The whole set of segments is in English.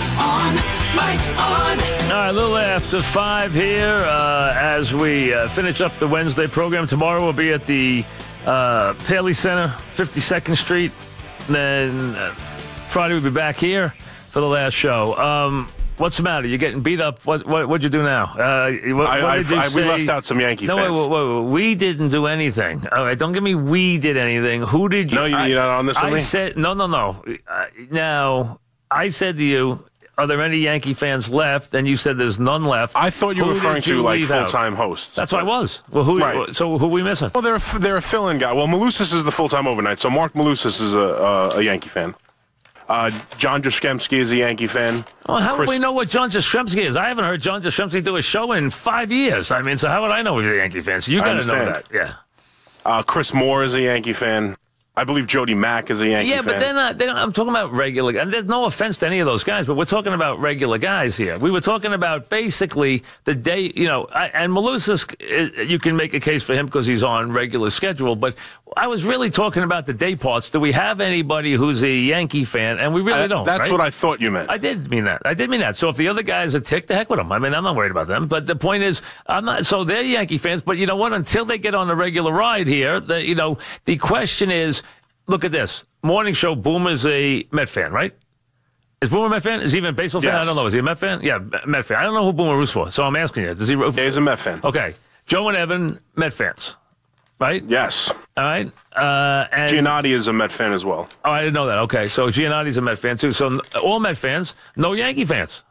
Mike's on. Mike's on. All right, a little after 5 here as we finish up the Wednesday program. Tomorrow we'll be at the Paley Center, 52nd Street. And then Friday we'll be back here for the last show. What's the matter? You're getting beat up. What'd you do now? We left out some Yankee fans. No, wait. We didn't do anything. All right, don't give me we did anything. Who did you? No, you're not on this with me? No. Now, I said to you, are there any Yankee fans left? And you said there's none left. I thought you were referring to, like, full-time hosts. That's what I was. Well, right. So who are we missing? Well, they're a fill-in guy. Well, Malusis is the full-time overnight, so Mark Malusis is a Yankee fan. John Jastremski is a Yankee fan. Well, how do we know what John Jastremski is? I haven't heard John Jastremski do a show in 5 years. I mean, so how would I know he's a Yankee fan? So you got to know that. Yeah. Chris Moore is a Yankee fan. I believe Jody Mack is a Yankee fan. Yeah, but they're not, I'm talking about regular guys. And there's no offense to any of those guys, but we're talking about regular guys here. We were talking about basically the day, you know, and Malusis, you can make a case for him because he's on regular schedule, but I was really talking about the day parts. Do we have anybody who's a Yankee fan? And we really don't. That's right? What I thought you meant. I did mean that. I did mean that. So if the other guys are ticked, the heck with them. I mean, I'm not worried about them. But the point is, I'm not. So they're Yankee fans, but you know what? Until they get on the regular ride here, the question is, look at this. Morning show, Boomer's a Met fan, right? Is Boomer a Met fan? Is he even a baseball fan? I don't know. Is he a Met fan? Yeah, Met fan. I don't know who Boomer roots for, so I'm asking you. Does he root for? Yeah, he's a Met fan. Okay. Joe and Evan, Met fans, right? Yes. All right. And Giannotti is a Met fan as well. Oh, I didn't know that. Okay, so Giannotti's a Met fan, too. So all Met fans, no Yankee fans.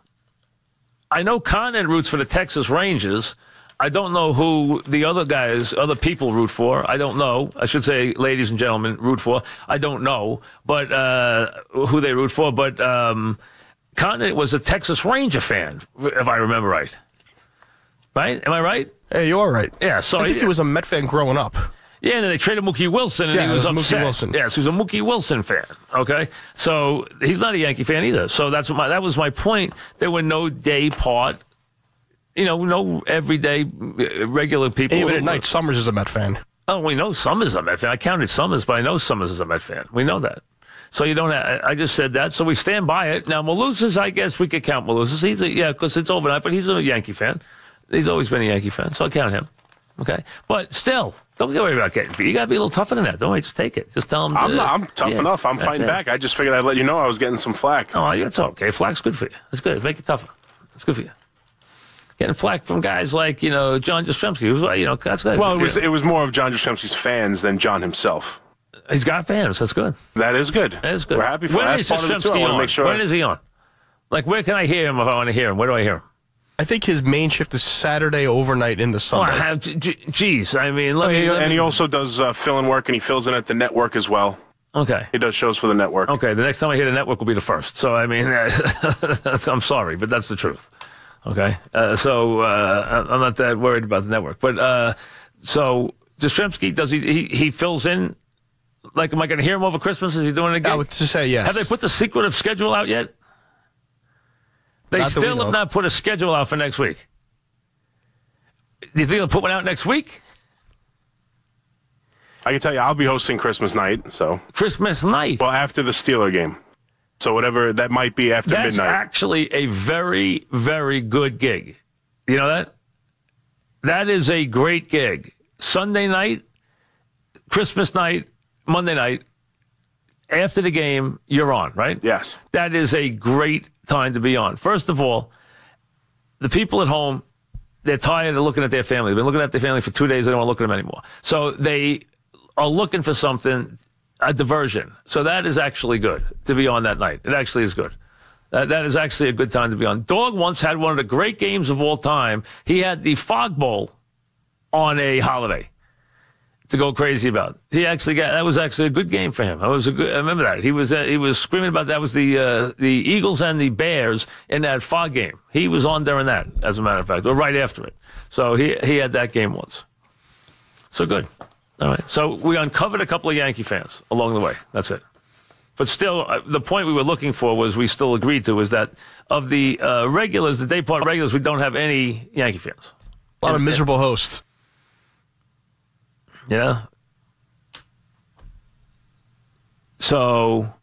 I know Conant roots for the Texas Rangers. I don't know who the other people root for. I don't know. I should say, ladies and gentlemen, root for. I don't know, but who they root for. But Conant was a Texas Ranger fan, if I remember right. Right? Am I right? Hey, you're right. Yeah. So I think he was a Met fan growing up. Yeah, and then they traded Mookie Wilson, and he was upset. Mookie Wilson. Yes, he was a Mookie Wilson fan. Okay, so he's not a Yankee fan either. So that's that was my point. There were no day part. You know, no everyday, regular people. Even at night, Summers is a Met fan. Oh, we know Summers is a Met fan. I counted Summers, but I know Summers is a Met fan. We know that. So you don't have, I just said that. So we stand by it. Now, Malusis, I guess we could count Malusis. He's because it's overnight, but he's a Yankee fan. He's always been a Yankee fan, so I count him. Okay? But still, don't worry about getting beat. You got to be a little tougher than that. Don't just take it. Just tell him. I'm tough enough. I'm fighting back. I just figured I'd let you know I was getting some flack. Oh, it's okay. Flack's good for you. It's good. Make it tougher. It's good for you. Getting flack from guys like, you know, John Jastremski. That's good. Well, it was more of John Jastremski's fans than John himself. He's got fans. That's good. That is good. That is good. We're happy for that. When is Jastremski on? When is he on? Like, where can I hear him if I want to hear him? Where do I hear him? I think his main shift is Saturday overnight in the Sunday. Oh, jeez. I mean, he also does fill-in work, and he fills in at the network as well. Okay. He does shows for the network. Okay. The next time I hear the network will be the first. So, I mean, I'm sorry, but that's the truth. Okay, so I'm not that worried about the network. But so Jastremski, does he fills in? Like, am I going to hear him over Christmas? Is he doing it again? I would just say yes. Have they put the secretive schedule out yet? They still have not put a schedule out for next week. Do you think they'll put one out next week? I can tell you I'll be hosting Christmas night, so. Christmas night? Well, after the Steeler game. So whatever that might be after midnight. That's actually a very, very good gig. You know that? That is a great gig. Sunday night, Christmas night, Monday night, after the game, you're on, right? Yes. That is a great time to be on. First of all, the people at home, they're tired of looking at their family. They've been looking at their family for 2 days. They don't want to look at them anymore. So they are looking for something. A diversion. So that is actually good to be on that night. It actually is good. That is actually a good time to be on. Dog once had one of the great games of all time. He had the Fog Bowl on a holiday to go crazy about. He actually that was actually a good game for him. I remember that. He was screaming about that. Was the Eagles and the Bears in that Fog game. He was on during that, as a matter of fact, or right after it. So he had that game once. So good. All right, so we uncovered a couple of Yankee fans along the way. That's it. But still, the point we were looking for was we still agreed to is that of the regulars, the day part regulars, we don't have any Yankee fans. A lot of miserable hosts. Yeah. So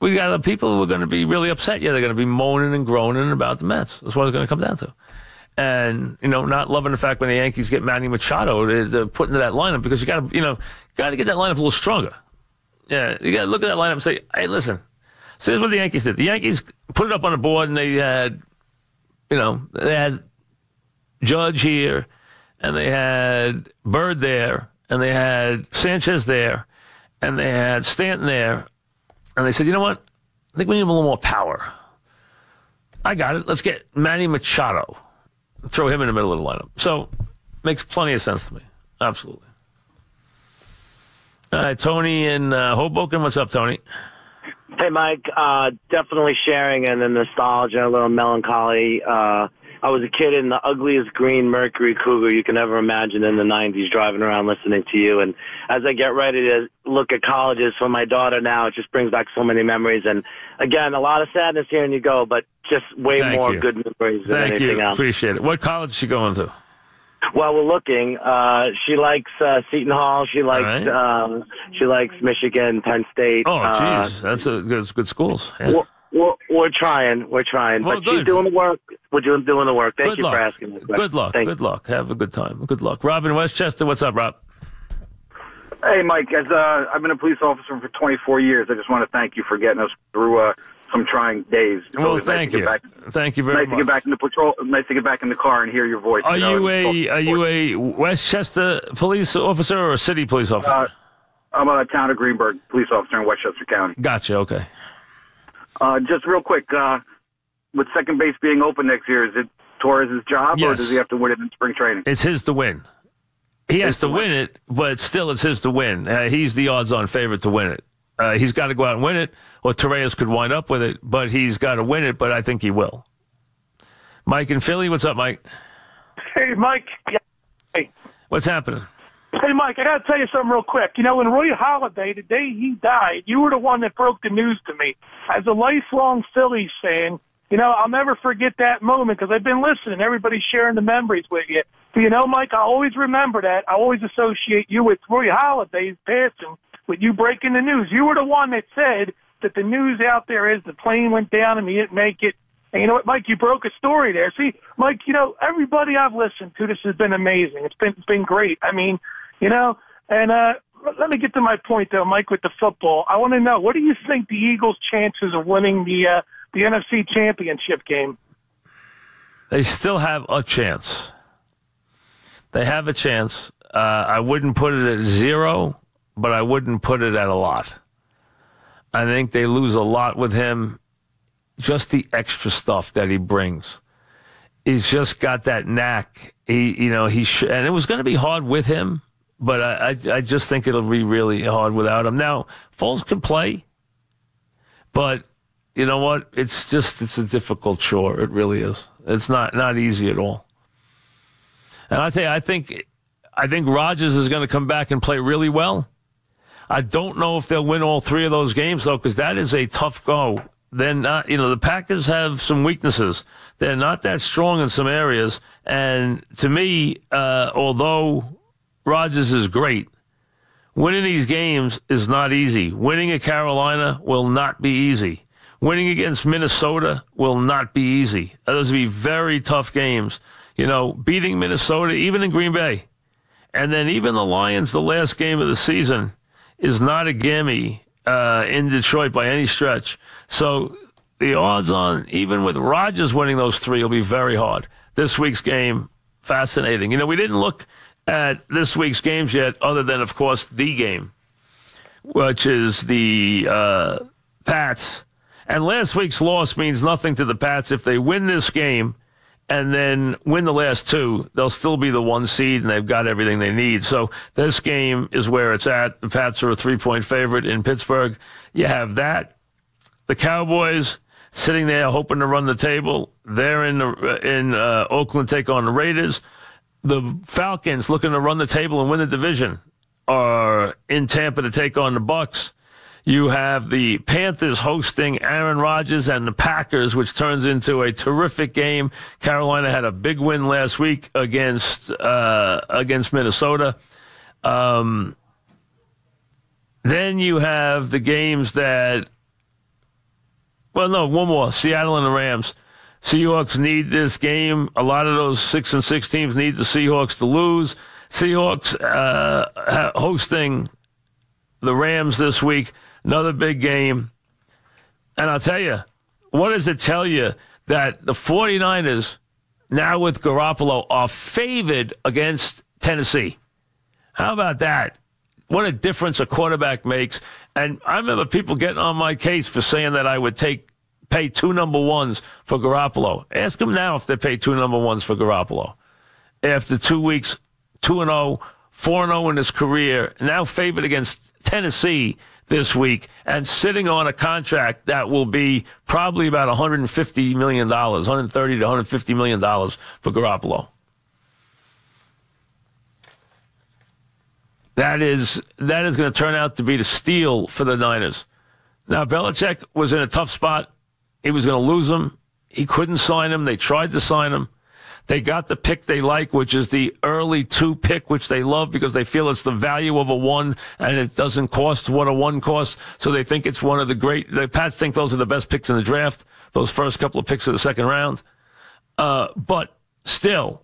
we got people who are going to be really upset. Yeah, they're going to be moaning and groaning about the Mets. That's what it's going to come down to. And, you know, not loving the fact when the Yankees get Manny Machado, they're put into that lineup because you got to, you know, got to get that lineup a little stronger. Yeah, you got to look at that lineup and say, hey, listen, so here's what the Yankees did. The Yankees put it up on the board and they had, you know, they had Judge here and they had Bird there and they had Sanchez there and they had Stanton there. And they said, you know what? I think we need a little more power. I got it. Let's get Manny Machado. Throw him in the middle of the lineup. So, makes plenty of sense to me. Absolutely. Tony in Hoboken. What's up, Tony? Hey, Mike. Definitely sharing and the nostalgia, a little melancholy. I was a kid in the ugliest green Mercury Cougar you can ever imagine in the 90s, driving around listening to you. And as I get ready to look at colleges for my daughter now, it just brings back so many memories. And, again, a lot of sadness hearing you go, but just way more good memories than anything else. Thank you. Appreciate it. What college is she going to? Well, we're looking. She likes Seton Hall. She likes Michigan, Penn State. Oh, geez. That's good schools. Yeah. We're trying. We're trying. Well, but she's doing the work. We're doing the work. Thank you for asking me. Good luck. Good luck. Have a good time. Good luck. Rob in Westchester. What's up, Rob? Hey, Mike. As I've been a police officer for 24 years, I just want to thank you for getting us through some trying days. Well, thank you. Thank you very much. Nice to get back in the patrol. Nice to get back in the car and hear your voice. Are you a Westchester police officer or a city police officer? I'm a town of Greenberg police officer in Westchester County. Gotcha. Okay. Just real quick, with second base being open next year, is it Torres' job, or does he have to win it in spring training? It's his to win. He has to win it, but still it's his to win. He's the odds-on favorite to win it. He's got to go out and win it, or Torres could wind up with it, but he's got to win it, but I think he will. Mike in Philly, what's up, Mike? Hey, Mike. Hey. What's happening? Hey, Mike, I got to tell you something real quick. You know, when Roy Halladay, the day he died, you were the one that broke the news to me. As a lifelong Phillies fan, you know, I'll never forget that moment because I've been listening. Everybody's sharing the memories with you. But, you know, Mike, I always remember that. I always associate you with Roy Halladay's passing, with you breaking the news. You were the one that said that the news out there is the plane went down and he didn't make it. And you know what, Mike, you broke a story there. See, Mike, you know, everybody I've listened to, this has been amazing. It's been great. I mean, you know, and let me get to my point, though, Mike, with the football. I want to know, what do you think the Eagles' chances of winning the NFC Championship game? They still have a chance. They have a chance. I wouldn't put it at zero, but I wouldn't put it at a lot. I think they lose a lot with him. Just the extra stuff that he brings. He's just got that knack. And it was going to be hard with him. But I just think it'll be really hard without him. Now, Foles can play, but you know what? It's a difficult chore. It really is. It's not easy at all. And I tell you, I think Rodgers is going to come back and play really well. I don't know if they'll win all three of those games though, because that is a tough go. Then the Packers have some weaknesses. They're not that strong in some areas. And to me, although Rodgers is great, winning these games is not easy. Winning at Carolina will not be easy. Winning against Minnesota will not be easy. Those will be very tough games. You know, beating Minnesota, even in Green Bay, and then even the Lions, the last game of the season, is not a gimme in Detroit by any stretch. So the odds on, even with Rodgers winning those three, will be very hard. This week's game, fascinating. You know, we didn't look at this week's games yet, other than, of course, the game, which is the Pats. And last week's loss means nothing to the Pats. If they win this game and then win the last two, they'll still be the one seed, and they've got everything they need. So this game is where it's at. The Pats are a three-point favorite in Pittsburgh. You have that. The Cowboys sitting there hoping to run the table. They're in Oakland, take on the Raiders. The Falcons, looking to run the table and win the division, are in Tampa to take on the Bucs. You have the Panthers hosting Aaron Rodgers and the Packers, which turns into a terrific game. Carolina had a big win last week against Minnesota. Then you have the games that Well, no, one more. Seattle and the Rams. Seahawks need this game. A lot of those 6-6 teams need the Seahawks to lose. Seahawks hosting the Rams this week. Another big game. And I'll tell you, what does it tell you that the 49ers, now with Garoppolo, are favored against Tennessee? How about that? What a difference a quarterback makes. And I remember people getting on my case for saying that I would pay two number ones for Garoppolo. Ask them now if they pay two number ones for Garoppolo. After 2 weeks, 2-0, 4-0 in his career, now favored against Tennessee this week, and sitting on a contract that will be probably about $150 million, $130 to $150 million for Garoppolo. That is going to turn out to be the steal for the Niners. Now, Belichick was in a tough spot. He was going to lose him. He couldn't sign him. They tried to sign him. They got the pick they like, which is the early 2 pick, which they love because they feel it's the value of a 1 and it doesn't cost what a 1 costs. So they think it's one of the great. The Pats think those are the best picks in the draft, those first couple of picks of the second round. But still,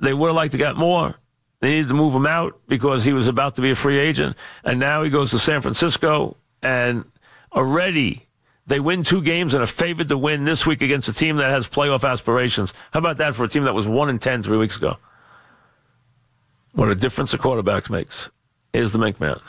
they would have liked to get more. They needed to move him out because he was about to be a free agent. And now he goes to San Francisco, and already they win 2 games and are favored to win this week against a team that has playoff aspirations. How about that for a team that was 1-10 3 weeks ago? What a difference the quarterbacks makes. Here's the Mink Man.